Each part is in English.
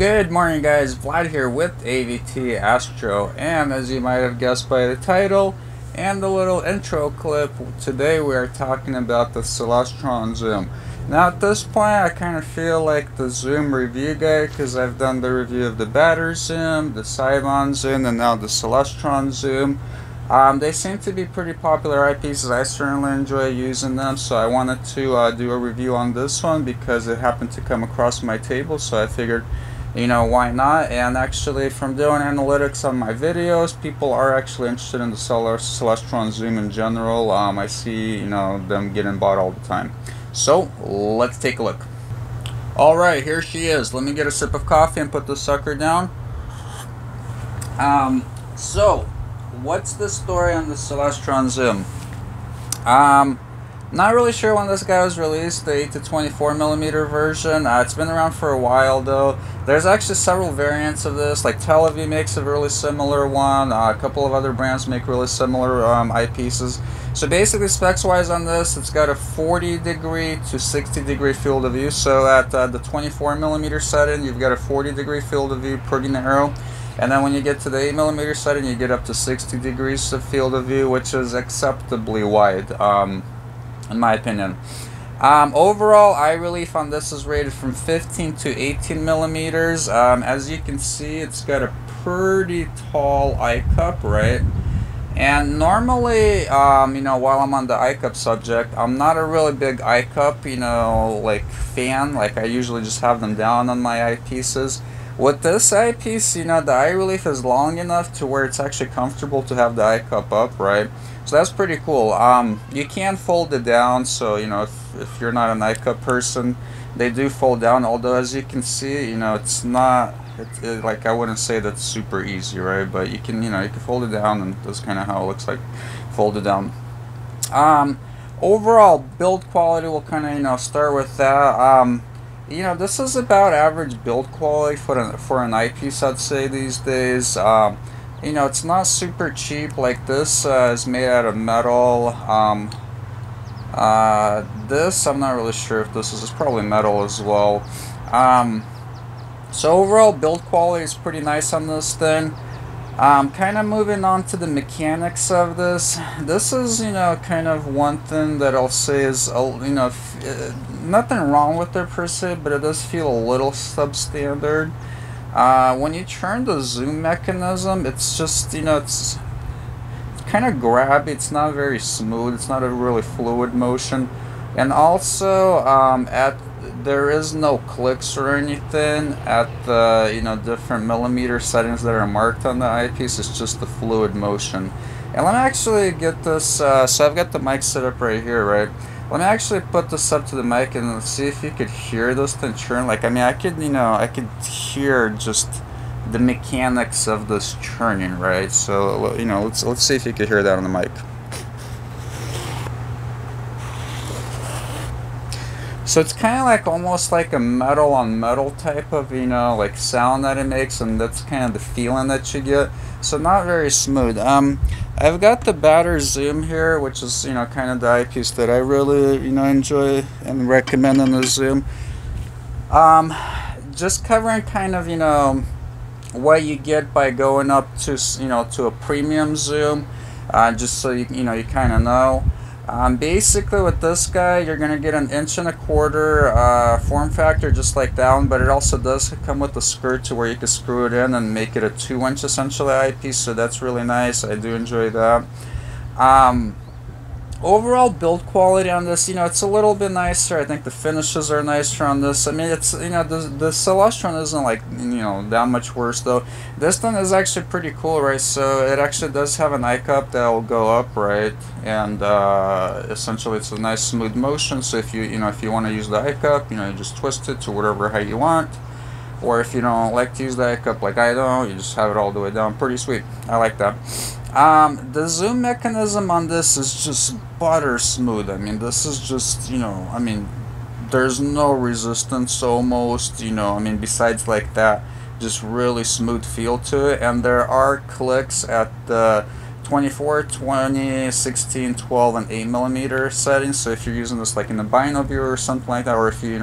Good morning, guys. Vlad here with AVT Astro, and as you might have guessed by the title and the little intro clip, today we are talking about the Celestron Zoom. Now at this point I kind of feel like the Zoom review guy, because I've done the review of the Baader Zoom, the Svbony Zoom, and now the Celestron Zoom. They seem to be pretty popular eyepieces. I certainly enjoy using them, so I wanted to do a review on this one because it happened to come across my table, so I figured, you know, why not? And actually, from doing analytics on my videos, people are actually interested in the Celestron Zoom in general. I see, you know, them getting bought all the time. So let's take a look. All right, here she is. Let me get a sip of coffee and put this sucker down. So what's the story on the Celestron Zoom? Not really sure when this guy was released, the 8 to 24 millimeter version. It's been around for a while though. There's actually several variants of this, like Televue makes a really similar one, a couple of other brands make really similar eyepieces. So basically specs wise on this, it's got a 40 degree to 60 degree field of view. So at the 24 millimeter setting, you've got a 40 degree field of view, pretty narrow. And then when you get to the 8mm setting, you get up to 60 degrees of field of view, which is acceptably wide, in my opinion. Overall, eye relief on this is rated from 15 to 18mm. As you can see, it's got a pretty tall eye cup, right? And normally, you know, while I'm on the eye cup subject, I'm not a really big eye cup, you know, like fan. Like, I usually just have them down on my eyepieces. With this eyepiece, you know, the eye relief is long enough to where it's actually comfortable to have the eye cup up, right? So that's pretty cool. You can fold it down, so, you know, if you're not an eye cup person, they do fold down. Although, as you can see, you know, it's not, like, I wouldn't say that's super easy, right? But you can, you know, you can fold it down, and that's kind of how it looks like, folded down. Overall, build quality, we'll kind of, you know, start with that. You know, this is about average build quality for an eyepiece, I'd say, these days. You know, it's not super cheap. Like, this is made out of metal. This, I'm not really sure if this is, it's probably metal as well. So overall, build quality is pretty nice on this thing. Kind of moving on to the mechanics of this. This is, you know, kind of one thing that I'll say is, you know, nothing wrong with it per se, but it does feel a little substandard. When you turn the zoom mechanism, it's just, you know, it's kind of grabby. It's not very smooth. It's not a really fluid motion. And also, there is no clicks or anything at the, you know, different millimeter settings that are marked on the eyepiece. It's just the fluid motion. And let me actually get this, so I've got the mic set up right here, right? Let me actually put this up to the mic and let's see if you could hear this thing churn. Like, I mean, I could, you know, I could hear just the mechanics of this churning, right? So, you know, let's see if you could hear that on the mic. So it's kind of like almost like a metal on metal type of, you know, like sound that it makes, and that's kind of the feeling that you get. So not very smooth. I've got the Batter Zoom here, which is, you know, kind of the eyepiece that I really, you know, enjoy and recommend on the Zoom. Just covering kind of, you know, what you get by going up to, you know, to a premium Zoom, just so you know, you kind of know. Basically with this guy, you're gonna get an 1.25" form factor, just like that one, but it also does come with a skirt to where you can screw it in and make it a 2-inch essentially eyepiece, so that's really nice. I do enjoy that. Overall build quality on this, you know, it's a little bit nicer. I think the finishes are nicer on this. I mean, it's, you know, the Celestron isn't, like, you know, that much worse though. This thing is actually pretty cool, right? So it actually does have an eye cup that will go up, right? And essentially it's a nice smooth motion. So if you want to use the eye cup, you know, you just twist it to whatever height you want. Or if you don't like to use the eye cup like I don't, you just have it all the way down. Pretty sweet. I like that. The zoom mechanism on this is just butter smooth. I mean, this is just, you know, I mean, there's no resistance almost, you know, I mean, besides like that, just really smooth feel to it. And there are clicks at the 24, 20, 16, 12, and 8mm settings. So if you're using this like in a bino viewer or something like that, or if you,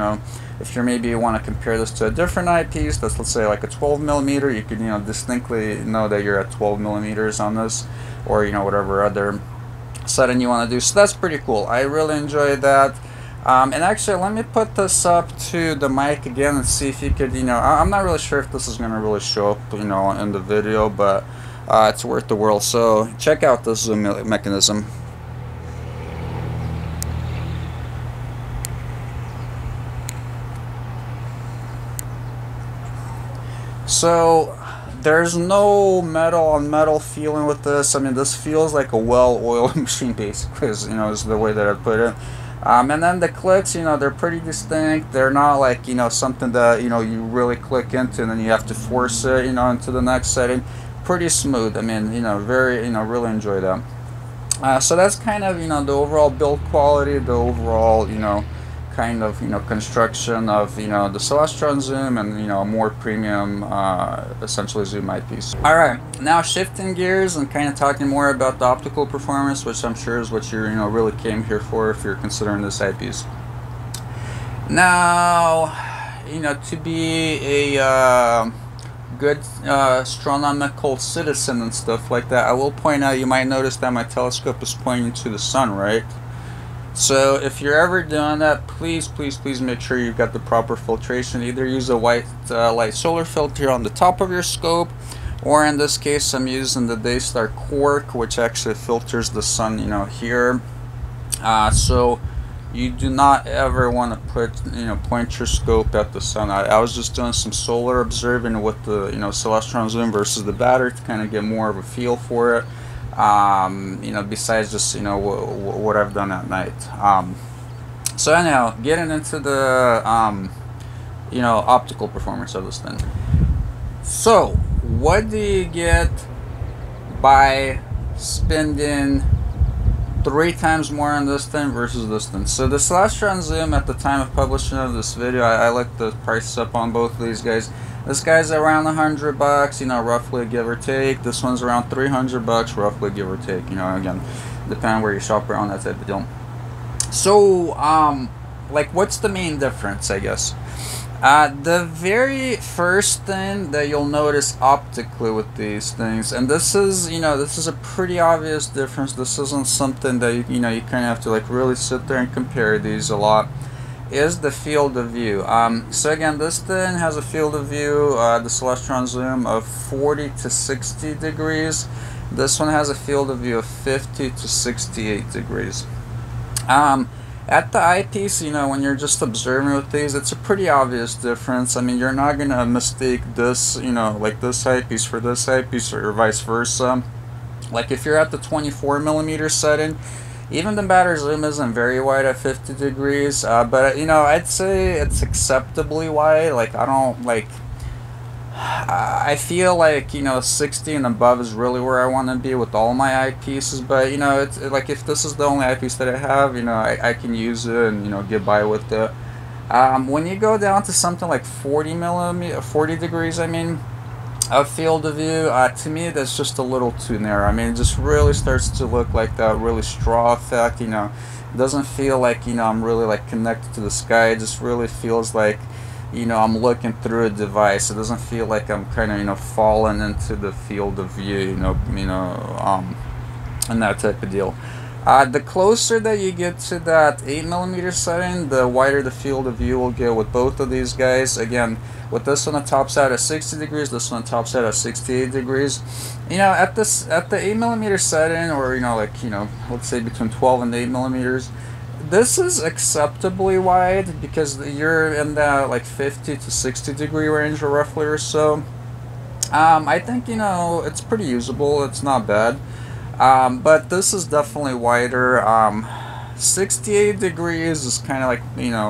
if you maybe want to compare this to a different eyepiece that's, let's say, like a 12mm, you can, distinctly know that you're at 12mm on this, or, whatever other setting you want to do. So that's pretty cool. I really enjoyed that. And actually, let me put this up to the mic again and see if you could, I'm not really sure if this is going to really show up, in the video, but it's worth the world. So check out this zoom mechanism. So there's no metal on metal feeling with this. I mean, this feels like a well-oiled machine, basically, is the way that I put it. And then the clicks, they're pretty distinct. They're not like, something that, you really click into and then you have to force it, into the next setting. Pretty smooth. I mean, very, really enjoy that. So that's kind of, the overall build quality, the overall, kind of, construction of, the Celestron Zoom and, more premium, essentially Zoom eyepiece. Alright, now shifting gears and kind of talking more about the optical performance, which I'm sure is what you, really came here for if you're considering this eyepiece. Now, to be a good astronomical citizen and stuff like that, I will point out, you might notice that my telescope is pointing to the sun, right? So if you're ever doing that, please, please, please make sure you've got the proper filtration. Either use a white light solar filter on the top of your scope, or in this case, I'm using the Daystar Quark, which actually filters the sun, here. So you do not ever want to put, point your scope at the sun. I was just doing some solar observing with the, Celestron Zoom versus the Baader to kind of get more of a feel for it. Besides just, what I've done at night. So anyhow, getting into the, optical performance of this thing. So what do you get by spending 3 times more on this thing versus this thing? So the Celestron Zoom at the time of publishing of this video, I looked the prices up on both of these guys. This guy's around $100, roughly, give or take. This one's around $300, roughly, give or take. Again, depending where you shop around, that type of deal. So, like, what's the main difference, I guess? The very first thing that you'll notice optically with these things, and this is, this is a pretty obvious difference. This isn't something that, you kind of have to, like, really sit there and compare these a lot, is the field of view. So again, this thing has a field of view, the Celestron Zoom, of 40 to 60 degrees. This one has a field of view of 50 to 68 degrees. At the eyepiece, when you're just observing with these, it's a pretty obvious difference. I mean, you're not going to mistake this, like this eyepiece for this eyepiece or vice versa. Like if you're at the 24mm setting, even the Batter Zoom isn't very wide at 50 degrees, but I'd say it's acceptably wide. Like I don't like, I feel like 60 and above is really where I want to be with all my eyepieces. But it's like if this is the only eyepiece that I have, I can use it and get by with it. When you go down to something like 40 degrees, I mean, a field of view, to me that's just a little too narrow. I mean, it just really starts to look like that really straw effect. It doesn't feel like I'm really like connected to the sky. It just really feels like I'm looking through a device. It doesn't feel like I'm kind of falling into the field of view, and that type of deal. The closer that you get to that 8mm setting, the wider the field of view will get with both of these guys. Again, with this one, it tops out at 60 degrees. This one tops out at 68 degrees. At the 8mm setting, or let's say between 12 and 8mm, this is acceptably wide because you're in that like 50 to 60 degree range, or roughly, or so. I think it's pretty usable. It's not bad. But this is definitely wider. 68 degrees is kind of like,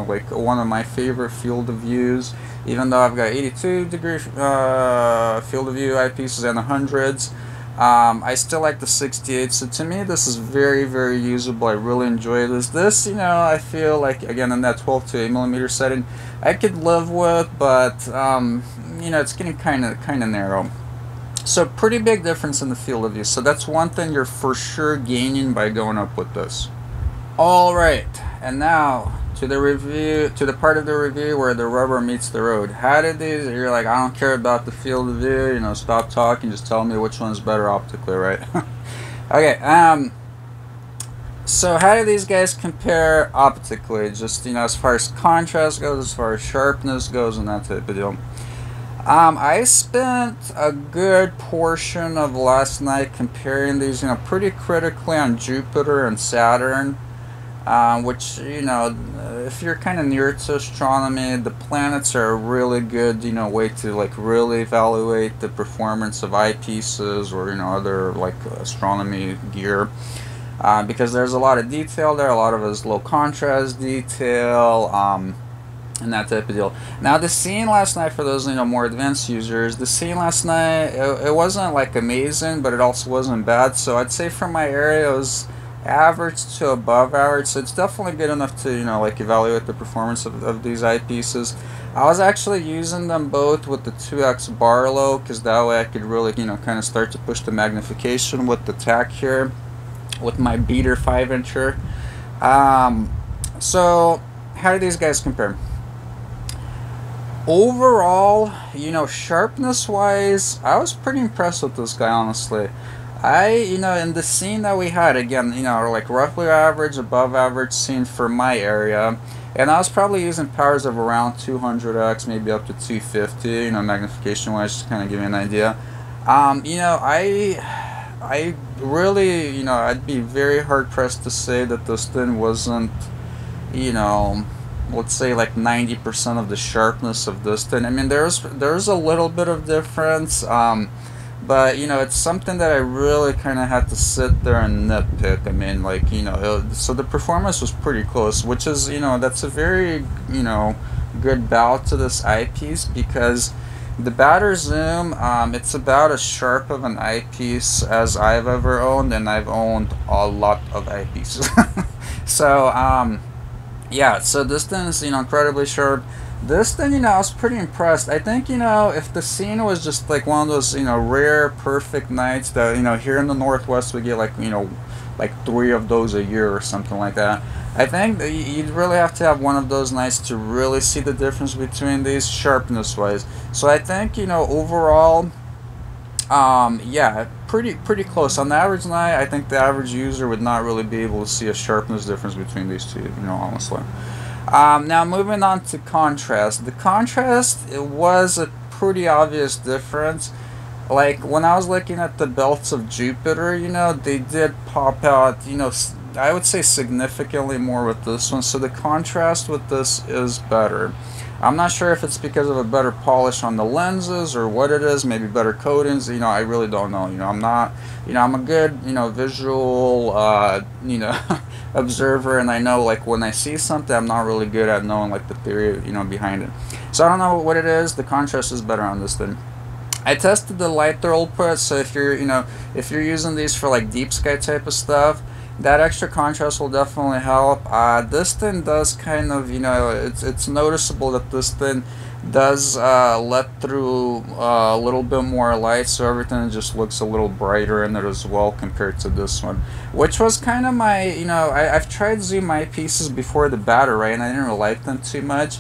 like one of my favorite field of views, even though I've got 82 degree field of view eyepieces and 100s. I still like the 68, so to me this is very, very usable. I really enjoy this. This, I feel like, again, in that 12 to 8mm setting, I could live with, but, it's getting kind of narrow. So pretty big difference in the field of view. So that's one thing you're for sure gaining by going up with this. All right, and now to the review, to the part of the review where the rubber meets the road. How did these, you're like, I don't care about the field of view, you know, stop talking, just tell me which one's better optically, right? Okay, so how do these guys compare optically? Just, you know, as far as contrast goes, as far as sharpness goes, and that type of deal. I spent a good portion of last night comparing these, you know, pretty critically on Jupiter and Saturn, which, you know, if you're kind of newer to astronomy, the planets are a really good, you know, way to like really evaluate the performance of eyepieces or, you know, other like astronomy gear. Because there's a lot of detail there, a lot of it is low contrast detail, and that type of deal. Now the scene last night, for those, you know, more advanced users, the scene last night, it wasn't like amazing, but it also wasn't bad. So I'd say from my area, it was average to above average. So it's definitely good enough to, you know, like evaluate the performance of these eyepieces. I was actually using them both with the 2x Barlow, because that way I could really, you know, kind of start to push the magnification with the tack here, with my beater 5-incher. So how do these guys compare? Overall, you know, sharpness wise, I was pretty impressed with this guy, honestly. You know, in the scene that we had, again, you know, like roughly average, above average scene for my area, and I was probably using powers of around 200x, maybe up to 250, you know, magnification wise, just kind of give you an idea. You know, I really, you know, I'd be very hard pressed to say that this thing wasn't, you know, let's say like 90% of the sharpness of this thing. I mean, there's a little bit of difference, but, you know, it's something that I really kind of had to sit there and nitpick. I mean, like, you know, so the performance was pretty close, which is, you know, that's a very, you know, good bow to this eyepiece, because the Baader Zoom, it's about as sharp of an eyepiece as I've ever owned, and I've owned a lot of eyepieces. So, yeah, so this thing is, you know, incredibly sharp. This thing, you know, I was pretty impressed. I think, you know, if the scene was just like one of those, you know, rare, perfect nights that, you know, here in the Northwest, we get like, you know, like 3 of those a year or something like that. I think that you'd really have to have one of those nights to really see the difference between these sharpness-wise. So I think, you know, overall, yeah, pretty close. On the average night, I think the average user would not really be able to see a sharpness difference between these two, you know, honestly. Now moving on to contrast. The contrast, it was a pretty obvious difference. Like, when I was looking at the belts of Jupiter, you know, they did pop out, you know, I would say significantly more with this one. So the contrast with this is better. I'm not sure if it's because of a better polish on the lenses or what it is, maybe better coatings, you know, I really don't know. You know, I'm not, you know, I'm a good, you know, visual, you know, observer, and I know, like, when I see something, I'm not really good at knowing, like, the theory, you know, behind it. So I don't know what it is. The contrast is better on this thing. I tested the light throughput, so if you're, you know, if you're using these for like deep sky type of stuff, that extra contrast will definitely help. This thing does kind of, you know, it's noticeable that this thing does let through a little bit more light, so everything just looks a little brighter in it as well compared to this one, which was kind of my, you know, I've tried zoom eyepieces before the Baader, right, and I didn't really like them too much,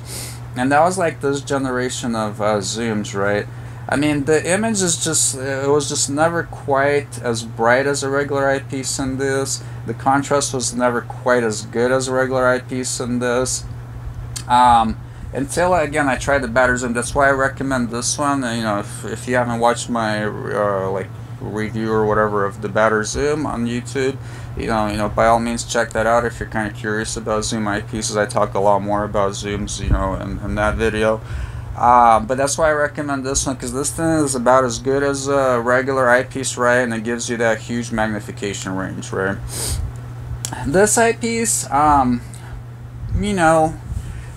and that was like this generation of zooms, right? I mean, the image is just, it was just never quite as bright as a regular eyepiece in this. The contrast was never quite as good as a regular eyepiece in this. Until, again, I tried the Baader Zoom. That's why I recommend this one. You know, if you haven't watched my, like, review or whatever of the Baader Zoom on YouTube, you know, by all means check that out if you're kind of curious about zoom eyepieces. I talk a lot more about zooms, you know, in that video. But that's why I recommend this one, because this thing is about as good as a regular eyepiece, right? And it gives you that huge magnification range, right? This eyepiece, you know,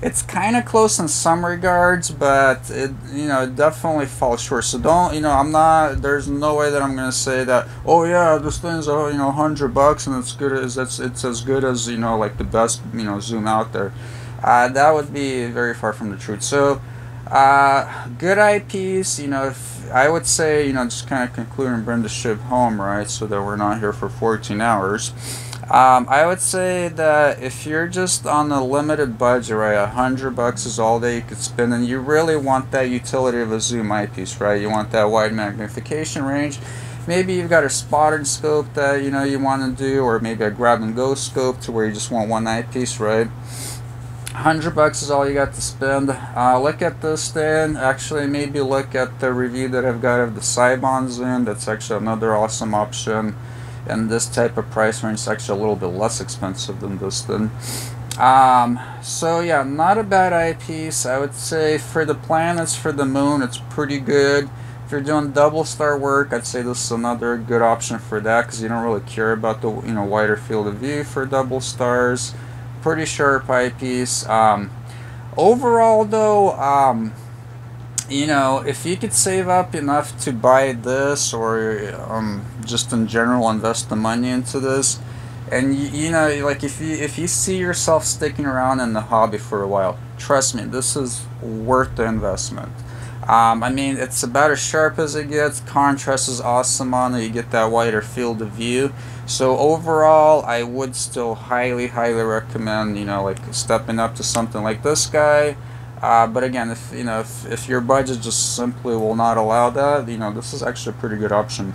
it's kind of close in some regards, but it, you know, it definitely falls short. So don't, you know, I'm not, there's no way that I'm gonna say that, oh yeah, this thing's, you know, $100 and it's good as it's as good as, you know, like the best, you know, zoom out there. That would be very far from the truth. So Good eyepiece, you know, if, I would say, you know, just kind of conclude and bring the ship home, right, so that we're not here for 14 hours. I would say that if you're just on a limited budget, right, $100 is all that you could spend, and you really want that utility of a zoom eyepiece, right, you want that wide magnification range. Maybe you've got a spotted scope that, you know, you want to do, or maybe a grab and go scope to where you just want one eyepiece, right? $100 is all you got to spend. Look at this then. Actually, maybe look at the review that I've got of the Svbony Zoom. That's actually another awesome option. And this type of price range is actually a little bit less expensive than this then. So yeah, not a bad eyepiece. I would say for the planets, for the moon, it's pretty good. If you're doing double star work, I'd say this is another good option for that, because you don't really care about the, you know, wider field of view for double stars. Pretty sharp eyepiece. Overall though, you know, if you could save up enough to buy this, or just in general invest the money into this, and you know, like if you see yourself sticking around in the hobby for a while, trust me, this is worth the investment. I mean, it's about as sharp as it gets. Contrast is awesome on it. You get that wider field of view. So overall, I would still highly recommend, you know, like stepping up to something like this guy. But again, if you know, if your budget just simply will not allow that, you know, this is actually a pretty good option.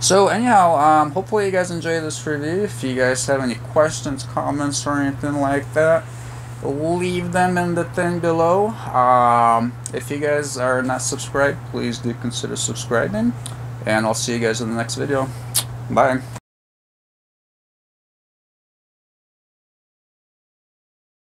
So anyhow, hopefully you guys enjoyed this review. If you guys have any questions, comments, or anything like that, leave them in the thing below. If you guys are not subscribed, please do consider subscribing, and I'll see you guys in the next video. Bye.